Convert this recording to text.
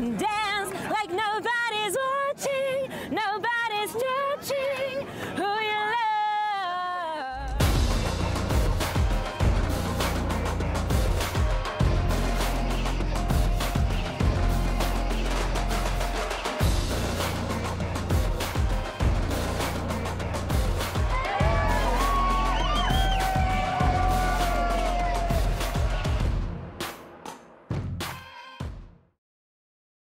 Dead.